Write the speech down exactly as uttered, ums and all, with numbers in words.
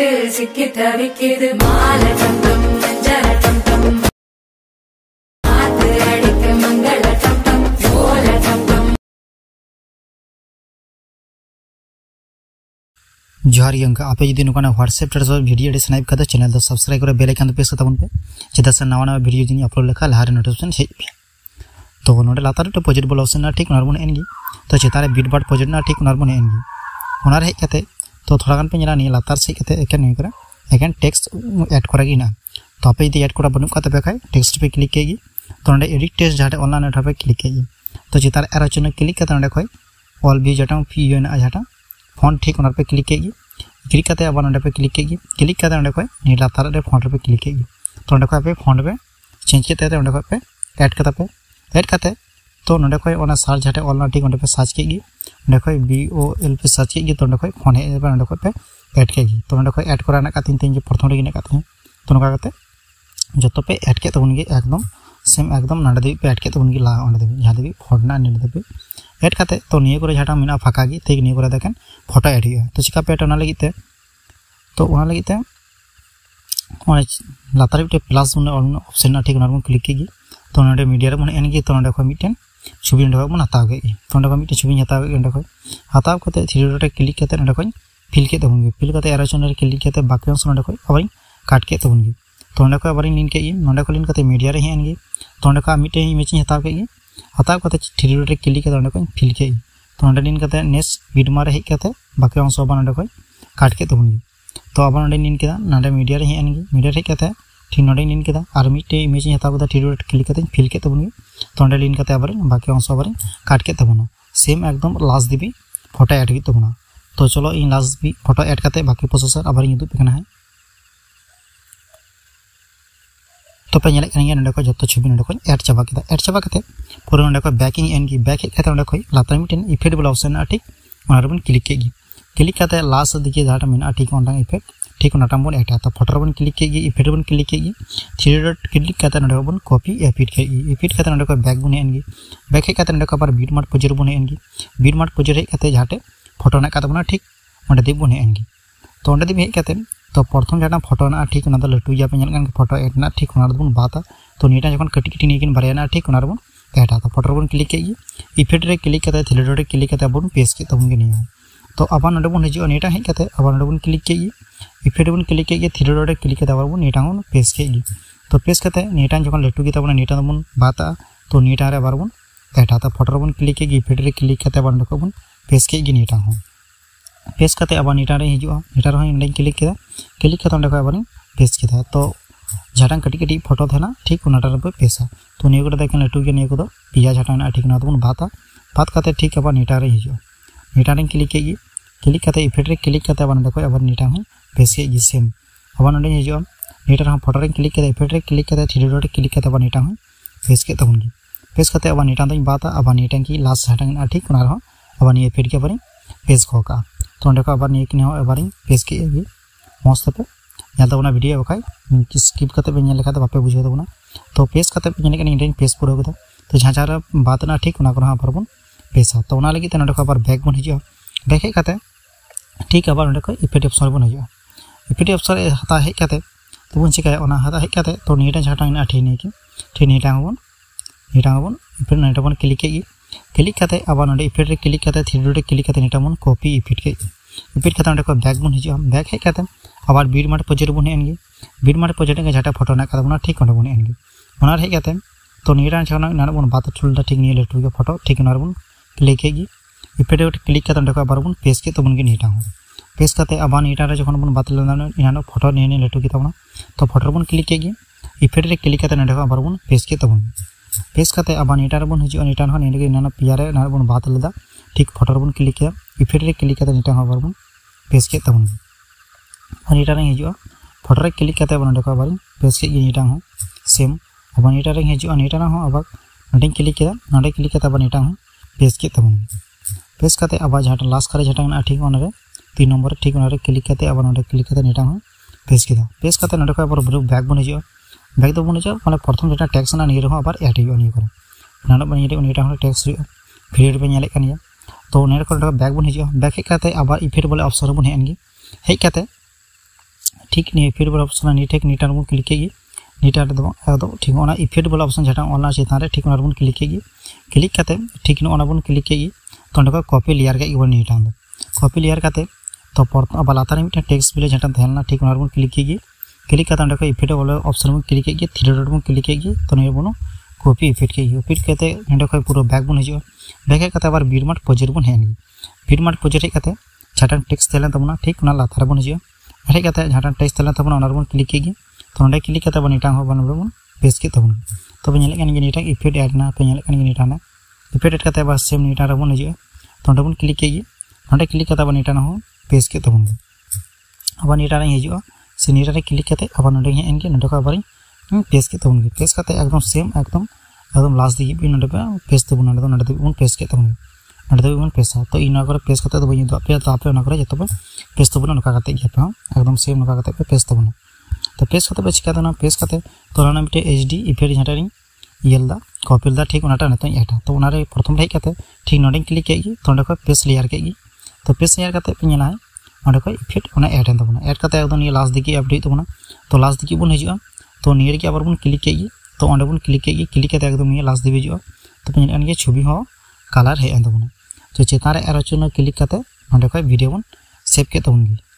விட்டு சிக்கி தவிக்குது மாலை தங்கம் மஞ்சள தங்கம் மாத்து அடிக்க மங்கள தங்கம் போல தங்கம் जोहार गंगा आप जो नुकाना ह्वाट्सएप भिडियो स्नाइप कर चैनल सब्सक्राइब कर बेल आइकन प्रेस करताबन पे चेदा से नवा नवा भिडियो जिन अपलोड लेखा लारे नोटिफिकेशन हेज पे तो नोडे लातार तो प्रोजेक्ट बोल ऑप्शन ना ठीक नॉर्मल एनगी तो चेतारे बीट बाट प्रोजेक्ट ना ठीक नॉर्मल एनगी ओना रे हेज कते तो थोड़ा गान पे नेला नी लातार से कते एकेन होय करा एकेन टेक्स्ट ऐड करा गिना तो आपे यदि ऐड करा बनु का तबे खाय टेक्स्ट पे क्लिक केगी तो नडे एडिट टेक्स्ट जाटे ऑनलाइन एटा पे क्लिक केगी तो जेतार एरो चिन्ह क्लिक करते नडे खय ऑल बी जाटा पी होना जाटा फॉन्ट ठीक ओनर पे क्लिक केगी क्लिक करते अब नडे पे क्लिक केगी क्लिक करते नडे खय नी लातार रे फॉन्ट पे क्लिक केगी तो नडे खय पे फॉन्ट पे चेंज केते नडे खय पे ऐड करता पे ऐड करते तो नडे खय ओना सर्च जाटे ऑनलाइन ठीक ओनडे पे सर्च केगी देखो बी ओ एल पे सर्च के तो देखो फोन है देखो पे ऐड के तो देखो ऐड कराना का तीन तीन जो प्रथम रे का तो नका करते जतो पे ऐड के तबन के एकदम सेम एकदम नाडे दे पे ऐड के तबन के ला ओंडे दे जहां दे फोटना ने दे पे ऐड करते तो निये करे जाटा मिना फाका की ठीक निये करे देखें फोटो ऐड हो तो चिका पे टना लगीते तो ओना लगीते और लातार पे प्लस ऑप्शन ना ठीक नॉर्मल क्लिक कीगी तो नडे मीडिया रे मन एन के तो देखो मिटन छवि बन हत्या तो छवि हत्या हत्या थ्री क्लिक करते फिल के फिल करते एरोचन क्लिक करते बाकी अंश ना अब काट के तो अब लीन के ना लीन करते मीडिया रे हेन तो मिट्टे इमेज हत्या हत्या थ्री क्लिक करते फिल के तो लीन करते नेक्स्ट बीडमार हेज करते बाकी अंश अब काट के तो अब लीन के ना मीडिया रे हेन मीडिया हेज करते ठीक ना लीन के और मिट्टे इमेज हत्या थ्री क्लिक करते फिल के तो लीन करते अब बाकी अंश अब काट के सेम एकदम लास्ट दिबी फोटो ऐड होना तो चलो इन लास्ट भी फोटो ऐड करते बाकी प्रोसेसर अब उदूपना है तो पे ना जो छवि ना ऐड चाबा किया ऐड चाबा पूरा ना बैकिंग एनगी बैक हेज कर लातार मिट्टन इफेक्ट बोला ऑप्शन ठीक बन क्लिक के क्लिक करते लास्ट दिखे जहाँ मे ठीक इफेक्ट ठीक बन एटा तो फोटो बन क्लिक के इफेक्ट बन क्लिक के थ्री डॉट क्लिक करते ना बन कॉपी एफिट के एफिट करते ना बैक बन हेन बैक हेज करते बीट मार्ट प्रोजेक्ट बन हेन बीट मार्ट प्रोजेक्ट हेज करते जहाँ फोटो ना ठीक अंडे दीप बन हेन तो अंडे दीप हेज करते तो प्रथम जहाँ फोटो ना ठीक लटू पे फोटो एडना ठीक बन बाता तो निटा जो कटी कटी निकिन बारे ठीक बन एटा तो फोटो बन क्लिक के इफेक्ट रे क्लिक करते थ्री डॉट क्लिक करते बन पेस्ट के तब तो अब ना बन हजू निटा हेज करते अब ना बन क्लिक के इफेक्ट बन क्लिक के थ्री डॉट क्लिक करते बन नेटा बन पेस्ट के तो पेस्ट करते नेटा जो लटू के नेटा बन बाता तो नेटा रे बार बन एटा तो फोटो बन क्लिक के इफेक्ट रे क्लिक करते बन बन पेस्ट के नेटा हो पेस्ट करते अब नेटा रे हजूँ नेटा रे क्लिक किया क्लिक करते अब पेस्ट किया तो जहाँ कटी कटी फोटो था ठीक उनाटा पे पेसा तो निये देखें लटू के निये पे जहाँ ठीक बन बाता बात करते ठीक अब नेटा रे हजूँ नेटा रे क्लिक के क्लिक करते इफेक्ट रे क्लिक करते अब नेटा हो बेस के सेम अब ना हजू नेटा फोटो क्लिक करते इफेक्ट रे क्लिक करते थ्री डॉट क्लिक करते नेटा हो पेस के पेस करते अब नेटा बाता अब नेटा की लास्ट जहाँ ठीक अब नहीं इफेक्ट के अब पेस गो का तो ना अब नहीं पेस के मस्त पे भिडियो अब स्किप करते पे बापे बुझे तबना तो पेस करते पे पेस पूरा तो जहाँ जहाँ बात ना ठीक अब बन पेसा तो अब बैक बन हजू बैक हेज करते ठीक अब इफेक्ट ऑप्शन बन हजू इफेक्ट ऑप्शन हत्या हेज करते तो बन चिकाय हत्या हेज करते तो निटा जहाँ ठीक नहीं ठीक निटा बन निटा बन इफेक्ट निटा बन क्लिक के क्लिक करते अब ना इफेक्ट रे क्लिक करते थ्री डॉट क्लिक करते निटा बन कॉपी इफेक्ट के इफेक्ट करते बैक बन हजू बैक हेज करते अब बीट मार्ट प्रोजेक्ट बन हेन बीट मार्ट प्रोजेक्ट जहाँ फोटो ना ठीक बन हेन हेज करते तो निटा जहाँ बन बात चुलता ठीक नहीं लटू के फोटो ठीक बन क्लिक के इफेक्ट क्लिक करते अब बन पेस्ट के तबन नेटा हो पेस्ट करते अब नेटा जो बन बात इन फोटो नहीं लटू के तो फोटो बन क्लिक के इफेक्ट रे क्लिक करते अब बन पेस्ट के तबन पेस्ट करते अब नेटा बन हजू नेटा इन पेयारे बन बात लेदा ठीक फोटो बन क्लिक किया इफेक्ट रे क्लिक करते नेटा अब बन पेस्ट के तबन नेटा हजू फोटो रे क्लिक करते अब पेस्ट के नेटा हो सेम अब नेटा हजू नेटा अब ना क्लिक किया ना क्लिक करते अब नेटा पेस्ट के तबन पेस्ट करते अब जहाँ लास्ट करे जहाँ ठीक रे तीन नम्बर ठीक क्लिक करते अब ना क्लिक करते नेटा हो पेस्ट किया पेस्ट करते ना अब बैक बन हजू बैक बन हजू मैं प्रथम जो टैक्स ना नहीं अब एड हो ना टैक्स भिडियो पे तो बैक बन हजू बैक हेज करते अब इफेक्ट बोले ऑप्शन बन हेन हेज करते ठीक नहीं इफेक्ट वाला ऑप्शन नहीं ठीक नीटार बन क्लिक किए नीटार दो ठीक होना इफेक्ट वाला ऑप्शन जहाँ ऑनलाइन चितान ठीक होना बन क्लिक किए क्लिक करते ठीक ना बन क्लिक किए तो अंडे कॉपी लेयर के बन नीटान दो कॉपी लेयर करते तो लातार मिट्टा टेक्स्ट बिल जहाँ तहना ठीक बन क्लिक किए क्लिक करते अंडे इफेक्ट वाला ऑप्शन बन क्लिक किए थ्री डॉट बन क्लिक किए तो नहीं बनो कॉपी इफेक्ट के इफेक्ट करते अंडे पूरा बैग बन हजू बैग हेज आर बीडमार्ट प्रोजेक्ट बन हेन बीडमार्ट प्रोजेक्ट हेज जहाँ टेक्स्ट तहना ठीक लातार बन हजू हेज जहाँ टेक्स्ट तहना क्लिक किए तो ना क्लिक करते बन पेज के तब निटा इफेक्ट एडना पे निटाना इफेक्ट एड करते सेम निटान बन हजू तो बन क्लिक किए ना क्लिक करते निटाना पेज के तब अब निटाना हजू से निटारे क्लिक करते अब ना हेन ना पेज के तब पेज करते एकदम सेम एकदम एकदम लास्ट दिखे ना पेज तब ना पेज के तब ना पेसा तो इन पेज करते बी उदा पे तो आपे जो पेज तब ना एकदम सेम ना पे पेज तब तो पेज करते पे चिकाना पेज करते तो मिट्टे एच डी इफेक्ट जहाँ इलदा कॉपी लेदा ठीक नितों एडा तो प्रथम हेते ठीक ना क्लिक किए तो पेज लेयर किए तो पेज लेयर करते पे ना ना इफेक्ट एडन तब एड करते एकदम लास्ट दिखे अपडेट तब तो लास्ट दिखे बन हजूँ तो निये आबार बन क्लिक किए तो बन क्लिक किए क्लिक करते एकदम लास्ट दिखे हजूँ तो पे छवि हो कलर हेन तब तो चितान एरो क्लिक करते वीडियो बन सेव के तब।